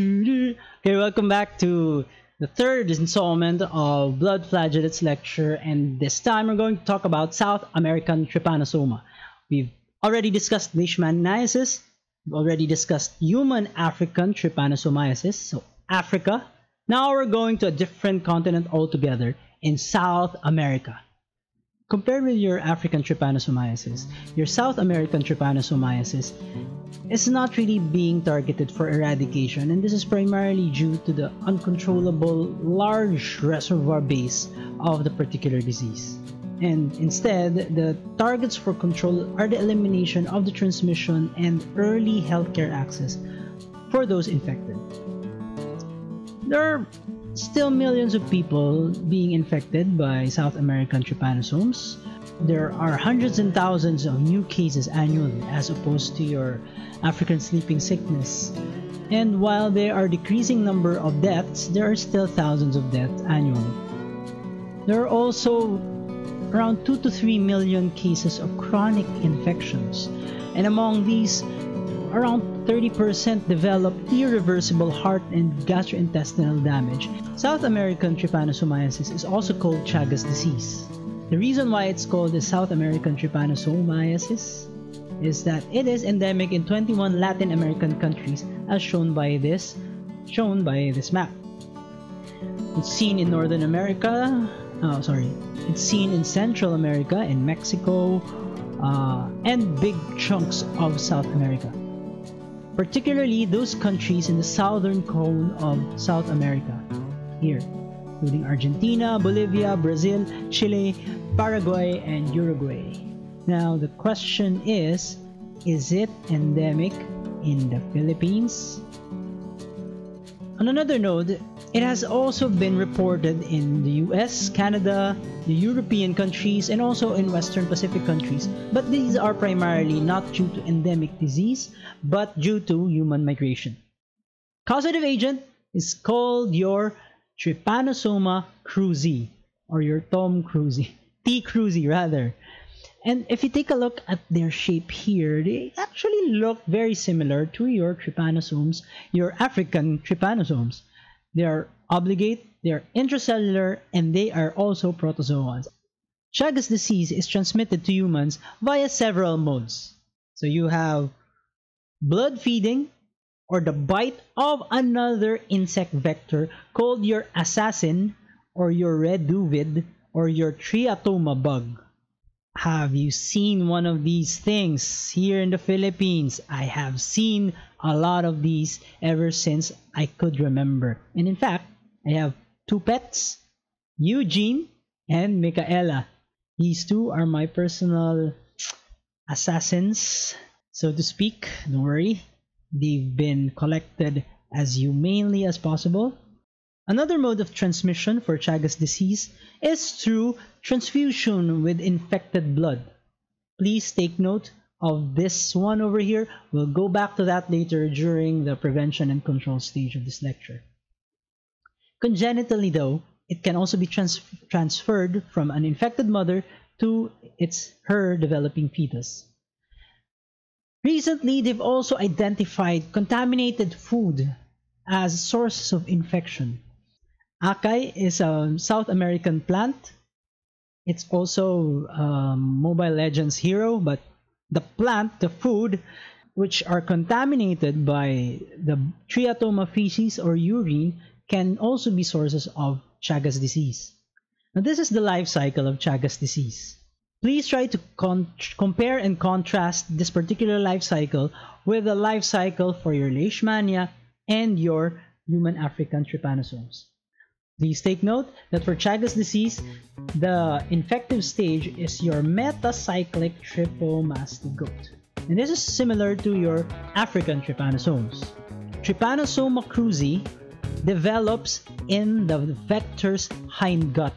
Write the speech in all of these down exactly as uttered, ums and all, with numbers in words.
Okay, welcome back to the third installment of Blood Flagellates Lecture, and this time we're going to talk about South American trypanosoma. We've already discussed leishmaniasis, we've already discussed human African trypanosomiasis, so Africa. Now we're going to a different continent altogether in South America. Compared with your African trypanosomiasis, your South American trypanosomiasis is not really being targeted for eradication, and this is primarily due to the uncontrollable large reservoir base of the particular disease. And instead, the targets for control are the elimination of the transmission and early healthcare access for those infected. There are still millions of people being infected by South American trypanosomes. There are hundreds and thousands of new cases annually as opposed to your African sleeping sickness. And while there are decreasing number of deaths, there are still thousands of deaths annually. There are also around two to three million cases of chronic infections. And among these, around thirty percent develop irreversible heart and gastrointestinal damage. South American trypanosomiasis is also called Chagas disease. The reason why it's called the South American trypanosomiasis is that it is endemic in twenty-one Latin American countries, as shown by this shown by this map. It's seen in Northern America. Oh, sorry. It's seen in Central America, in Mexico, uh, and big chunks of South America, particularly those countries in the southern cone of South America here, including Argentina, Bolivia, Brazil, Chile, Paraguay, and Uruguay. Now the question is, is it endemic in the Philippines? On another note, it has also been reported in the U S, Canada, the European countries, and also in Western Pacific countries, but these are primarily not due to endemic disease, but due to human migration. Causative agent is called your Trypanosoma cruzi, or your Tom cruzi, T cruzi rather. And if you take a look at their shape here, they actually look very similar to your trypanosomes, your African trypanosomes. They are obligate, they are intracellular, and they are also protozoans. Chagas disease is transmitted to humans via several modes. So you have blood feeding, or the bite of another insect vector called your assassin, or your reduviid, or your triatoma bug. Have you seen one of these things here in the Philippines? I have seen a lot of these ever since I could remember. And in fact, I have two pets, Eugene and Micaela. These two are my personal assassins, so to speak. Don't worry, they've been collected as humanely as possible. Another mode of transmission for Chagas disease is through transfusion with infected blood. Please take note of this one over here. We'll go back to that later during the prevention and control stage of this lecture. Congenitally though, it can also be trans transferred from an infected mother to its her developing fetus. Recently, they've also identified contaminated food as sources of infection. Acai is a South American plant. It's also um, Mobile Legends hero, but the plant, the food, which are contaminated by the triatoma feces or urine can also be sources of Chagas disease. Now this is the life cycle of Chagas disease. Please try to con compare and contrast this particular life cycle with the life cycle for your Leishmania and your human African trypanosomes. Please take note that for Chagas disease, the infective stage is your metacyclic trypomastigote. And this is similar to your African trypanosomes. Trypanosoma cruzi develops in the vector's hindgut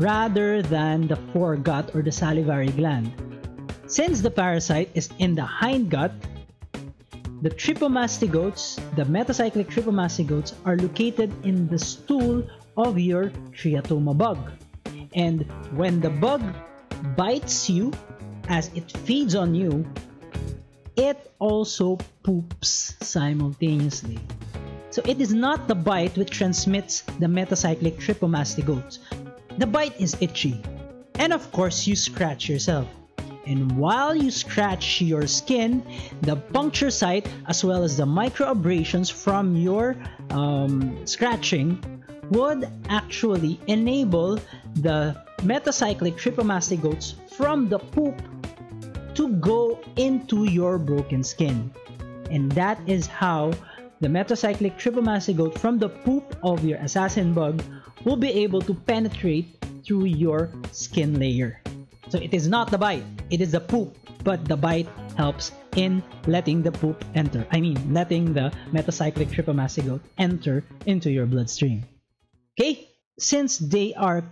rather than the foregut or the salivary gland. Since the parasite is in the hindgut, the trypomastigotes, the metacyclic trypomastigotes, are located in the stool of your triatoma bug. And when the bug bites you, as it feeds on you, it also poops simultaneously. So it is not the bite which transmits the metacyclic trypomastigote. The bite is itchy. And of course, you scratch yourself. And while you scratch your skin, the puncture site as well as the microabrasions from your um, scratching would actually enable the metacyclic trypomastigotes from the poop to go into your broken skin. And that is how the metacyclic trypomastigote from the poop of your assassin bug will be able to penetrate through your skin layer. So it is not the bite, it is the poop, but the bite helps in letting the poop enter. I mean, letting the metacyclic trypomastigote enter into your bloodstream. Okay, since they are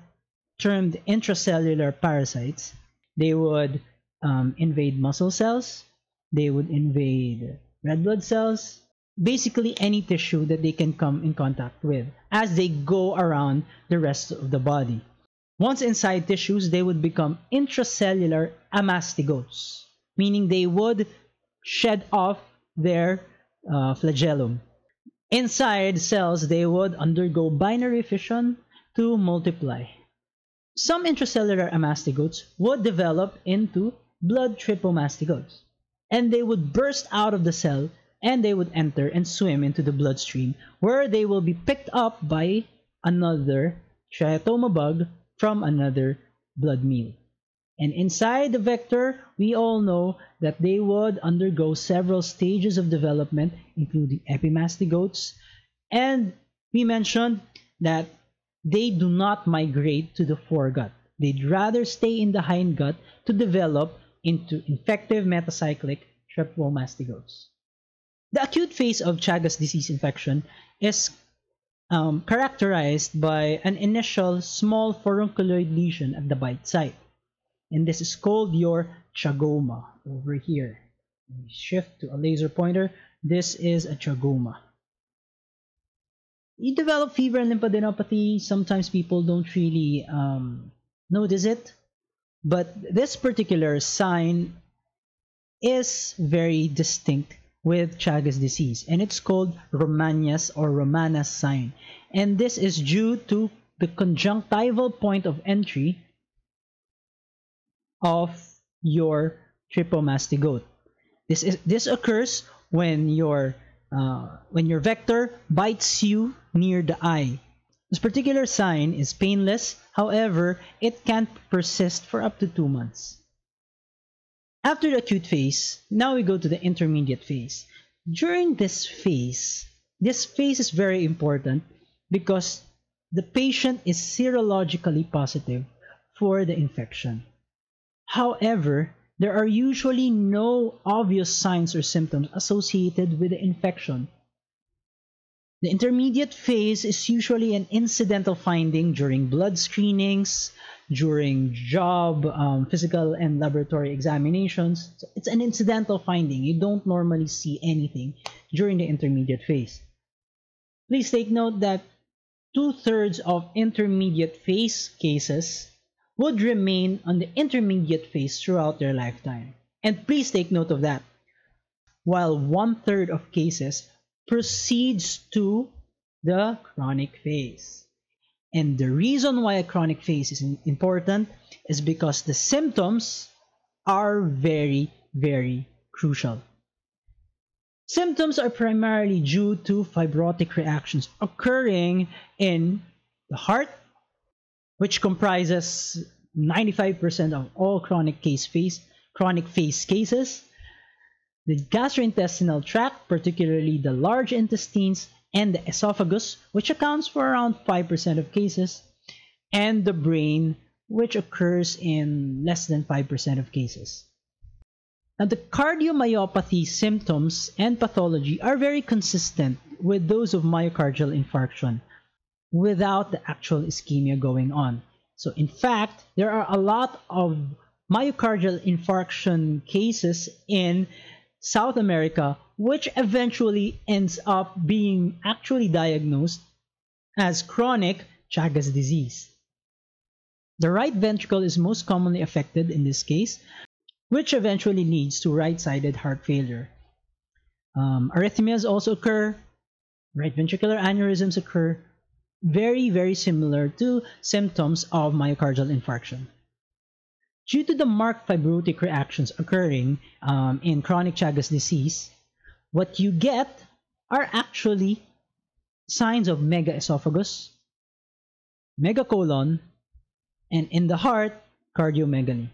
termed intracellular parasites, they would um, invade muscle cells, they would invade red blood cells, basically any tissue that they can come in contact with as they go around the rest of the body. Once inside tissues, they would become intracellular amastigotes, meaning they would shed off their uh, flagellum. Inside cells, they would undergo binary fission to multiply. Some intracellular amastigotes would develop into blood trypomastigotes, and they would burst out of the cell and they would enter and swim into the bloodstream, where they will be picked up by another triatoma bug from another blood meal. And inside the vector, we all know that they would undergo several stages of development, including epimastigotes. And we mentioned that they do not migrate to the foregut. They'd rather stay in the hindgut to develop into infective metacyclic trypomastigotes. The acute phase of Chagas disease infection is um, characterized by an initial small furunculoid lesion at the bite site. And this is called your chagoma over here. Let me shift to a laser pointer. This is a chagoma. You develop fever and lymphadenopathy. Sometimes people don't really um, notice it. But this particular sign is very distinct with Chagas disease, and it's called Romana's or Romana's sign. And this is due to the conjunctival point of entry of your trypomastigote. This is this occurs when your uh, when your vector bites you near the eye. This particular sign is painless, however, it can persist for up to two months. After the acute phase, now we go to the intermediate phase. During this phase, this phase is very important because the patient is serologically positive for the infection. However, there are usually no obvious signs or symptoms associated with the infection. The intermediate phase is usually an incidental finding during blood screenings, during job, um, physical, and laboratory examinations. So it's an incidental finding. You don't normally see anything during the intermediate phase. Please take note that two-thirds of intermediate phase cases would remain on the intermediate phase throughout their lifetime. And please take note of that. While one-third of cases proceeds to the chronic phase. And the reason why a chronic phase is important is because the symptoms are very, very crucial. Symptoms are primarily due to fibrotic reactions occurring in the heart, which comprises ninety-five percent of all chronic case phase, chronic phase cases, the gastrointestinal tract, particularly the large intestines, and the esophagus, which accounts for around five percent of cases, and the brain, which occurs in less than five percent of cases. Now, the cardiomyopathy symptoms and pathology are very consistent with those of myocardial infarction without the actual ischemia going on. So, in fact, there are a lot of myocardial infarction cases in South America, which eventually ends up being actually diagnosed as chronic Chagas disease. The right ventricle is most commonly affected in this case, which eventually leads to right-sided heart failure. Um, arrhythmias also occur, right? Ventricular aneurysms occur very, very similar to symptoms of myocardial infarction. Due to the marked fibrotic reactions occurring um, in chronic Chagas disease, what you get are actually signs of megaesophagus, megacolon, and in the heart, cardiomegaly.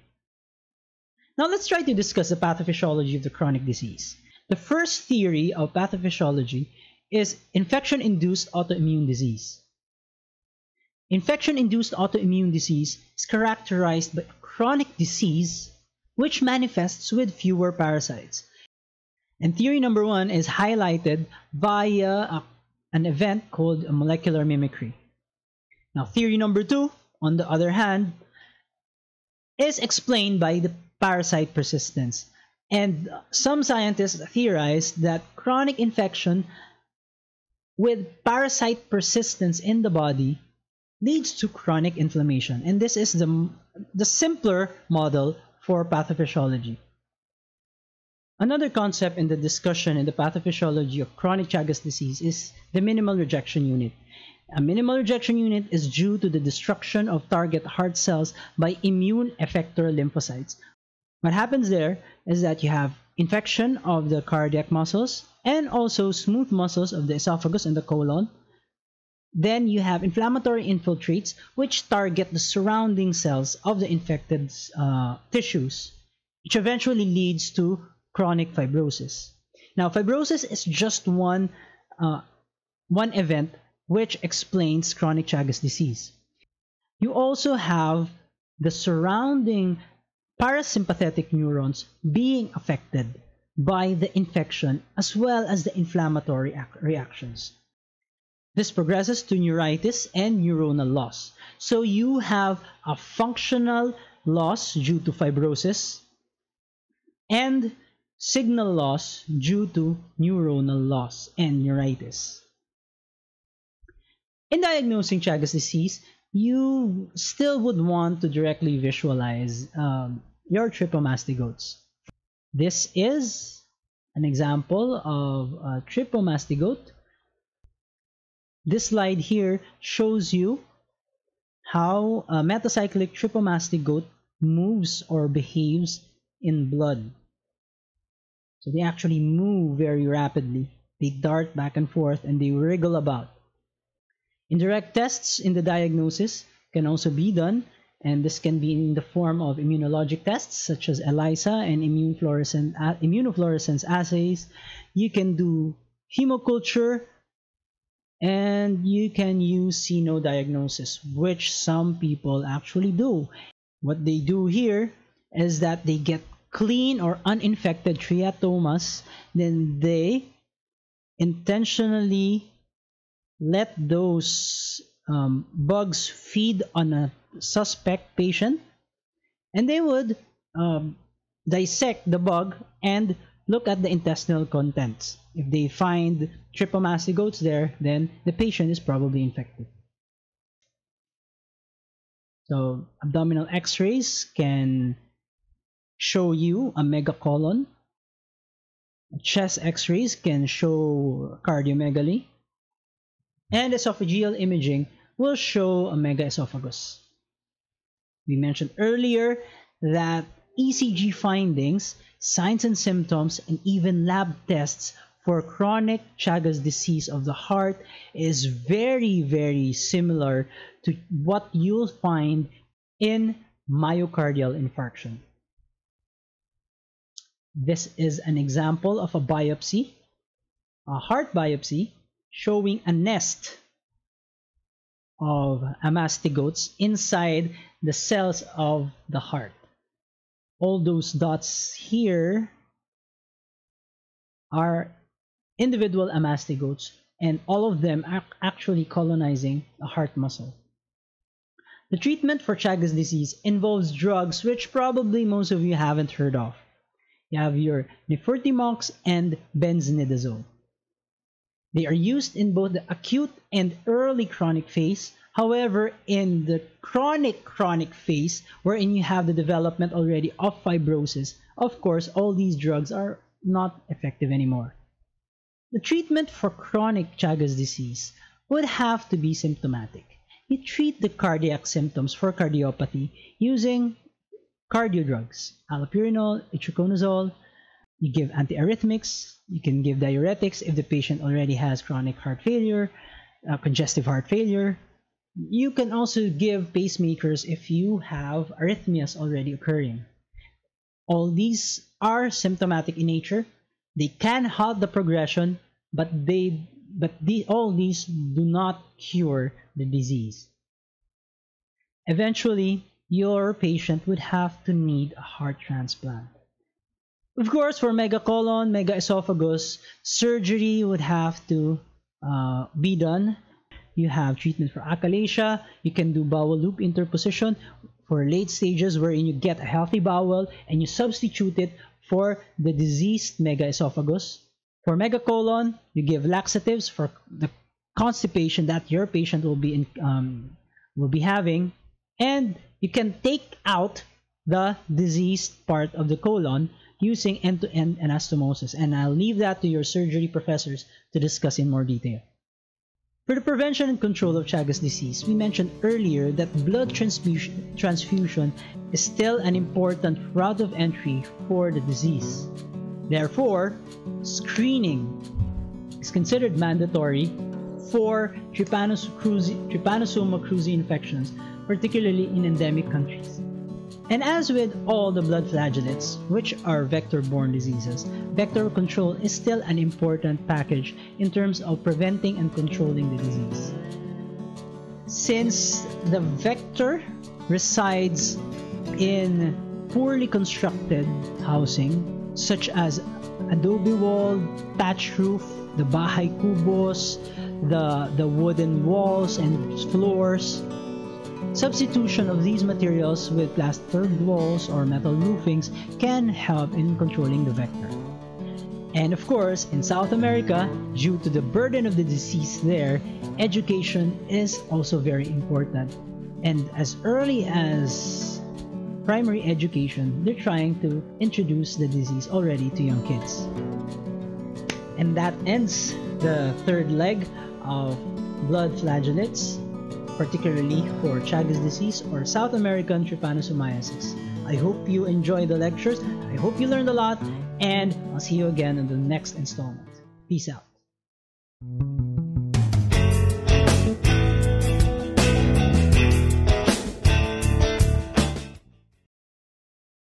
Now let's try to discuss the pathophysiology of the chronic disease. The first theory of pathophysiology is infection-induced autoimmune disease. Infection-induced autoimmune disease is characterized by chronic disease which manifests with fewer parasites. And theory number one is highlighted via a, an event called molecular mimicry. Now, theory number two, on the other hand, is explained by the parasite persistence. And some scientists theorize that chronic infection with parasite persistence in the body leads to chronic inflammation. And this is the, the simpler model for pathophysiology. Another concept in the discussion in the pathophysiology of chronic Chagas disease is the minimal rejection unit. A minimal rejection unit is due to the destruction of target heart cells by immune effector lymphocytes. What happens there is that you have infection of the cardiac muscles and also smooth muscles of the esophagus and the colon. Then you have inflammatory infiltrates which target the surrounding cells of the infected uh, tissues, which eventually leads to chronic fibrosis. Now, fibrosis is just one, uh, one event which explains chronic Chagas disease. You also have the surrounding parasympathetic neurons being affected by the infection as well as the inflammatory reactions. This progresses to neuritis and neuronal loss. So you have a functional loss due to fibrosis and signal loss due to neuronal loss and neuritis. In diagnosing Chagas disease, you still would want to directly visualize um, your trypomastigotes. This is an example of a trypomastigote. This slide here shows you how a metacyclic trypomastigote moves or behaves in blood. So they actually move very rapidly. They dart back and forth and they wriggle about. Indirect tests in the diagnosis can also be done, and this can be in the form of immunologic tests such as ELISA and immunofluorescent, uh, immunofluorescence assays. You can do hemoculture, and you can use xeno diagnosis, which some people actually do. What they do here is that they get clean or uninfected triatomas, then they intentionally let those um, bugs feed on a suspect patient, and they would um, dissect the bug and look at the intestinal contents. If they find trypomastigotes there, then the patient is probably infected. So abdominal x-rays can show you a megacolon. Chest x-rays can show cardiomegaly. And esophageal imaging will show a megaesophagus. We mentioned earlier that E C G findings, signs and symptoms, and even lab tests for chronic Chagas disease of the heart is very, very similar to what you'll find in myocardial infarction. This is an example of a biopsy, a heart biopsy, showing a nest of amastigotes inside the cells of the heart. All those dots here are individual amastigotes, and all of them are actually colonizing the heart muscle. The treatment for Chagas disease involves drugs which probably most of you haven't heard of. You have your nifurtimox and benznidazole. They are used in both the acute and early chronic phase. However, in the chronic chronic phase, wherein you have the development already of fibrosis, of course, all these drugs are not effective anymore. The treatment for chronic Chagas disease would have to be symptomatic. You treat the cardiac symptoms for cardiopathy using cardio drugs, allopurinol, itriconazole. You give antiarrhythmics, you can give diuretics if the patient already has chronic heart failure, uh, congestive heart failure. You can also give pacemakers if you have arrhythmias already occurring. All these are symptomatic in nature. They can halt the progression, but they but the, all these do not cure the disease. Eventually, your patient would have to need a heart transplant. Of course, for megacolon, megaesophagus, surgery would have to uh, be done. You have treatment for achalasia. You can do bowel loop interposition for late stages wherein you get a healthy bowel and you substitute it for the diseased megaesophagus. For megacolon, you give laxatives for the constipation that your patient will be in, um, will be having, and you can take out the diseased part of the colon using end-to-end anastomosis, and I'll leave that to your surgery professors to discuss in more detail. For the prevention and control of Chagas disease, we mentioned earlier that blood transfusion, transfusion is still an important route of entry for the disease. Therefore, screening is considered mandatory for trypanos cruzi, Trypanosoma cruzi infections, particularly in endemic countries. And as with all the blood flagellates, which are vector-borne diseases, vector control is still an important package in terms of preventing and controlling the disease. Since the vector resides in poorly constructed housing, such as adobe wall, thatch roof, the bahay kubos, the, the wooden walls and floors, substitution of these materials with plastered walls or metal roofings can help in controlling the vector. And of course, in South America, due to the burden of the disease there, education is also very important. And as early as primary education, they're trying to introduce the disease already to young kids. And that ends the third leg of blood flagellates, particularly for Chagas disease or South American trypanosomiasis. I hope you enjoy the lectures, I hope you learned a lot, and I'll see you again in the next installment. Peace out.